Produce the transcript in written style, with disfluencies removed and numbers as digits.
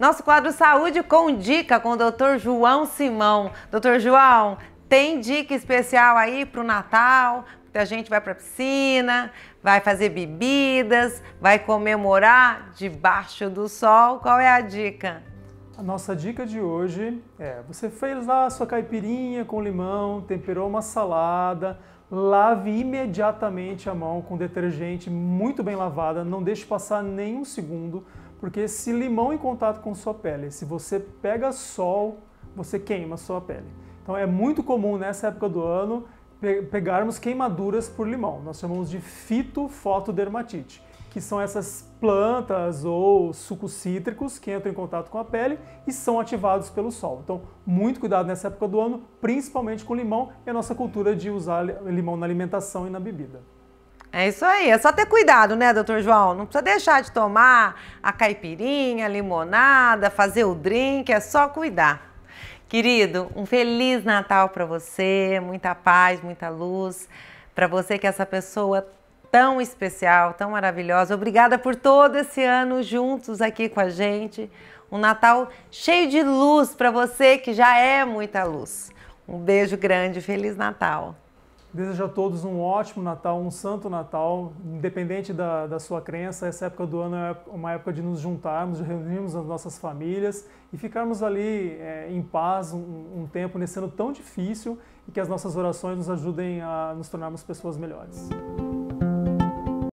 Nosso quadro Saúde com Dica com o Dr. João Simão. Dr. João, tem dica especial aí para o Natal? A gente vai para a piscina, vai fazer bebidas, vai comemorar debaixo do sol. Qual é a dica? A nossa dica de hoje é: você fez lá a sua caipirinha com limão, temperou uma salada, lave imediatamente a mão com detergente muito bem lavada, não deixe passar nem um segundo. Porque esse limão em contato com sua pele, se você pega sol, você queima sua pele. Então é muito comum nessa época do ano pegarmos queimaduras por limão. Nós chamamos de fitofotodermatite, que são essas plantas ou sucos cítricos que entram em contato com a pele e são ativados pelo sol. Então muito cuidado nessa época do ano, principalmente com limão e a nossa cultura de usar limão na alimentação e na bebida. É isso aí, é só ter cuidado, né, doutor João? Não precisa deixar de tomar a caipirinha, a limonada, fazer o drink, é só cuidar. Querido, um Feliz Natal para você, muita paz, muita luz, para você que é essa pessoa tão especial, tão maravilhosa. Obrigada por todo esse ano juntos aqui com a gente. Um Natal cheio de luz para você, que já é muita luz. Um beijo grande, Feliz Natal. Desejo a todos um ótimo Natal, um santo Natal, independente da sua crença. Essa época do ano é uma época de nos juntarmos, de reunirmos as nossas famílias e ficarmos ali em paz um tempo nesse ano tão difícil, e que as nossas orações nos ajudem a nos tornarmos pessoas melhores.